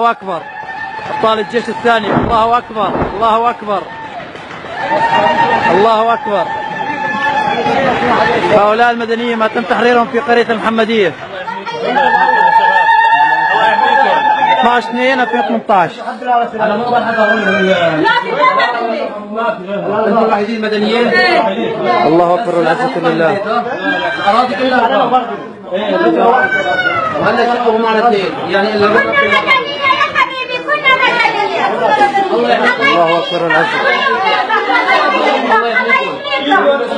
الله أكبر. أبطال الجيش الثاني. الله أكبر. الله أكبر. الله أكبر. هؤلاء المدنيين ما تم تحريرهم في قرية المحمدية 12/2/2018. أنا ما أنتم الوحيدين المدنيين. الله أكبر والعزة لله. أراضي كلها وهلا شقوا معنا اثنين يعني إلا الله أكبر والعزة.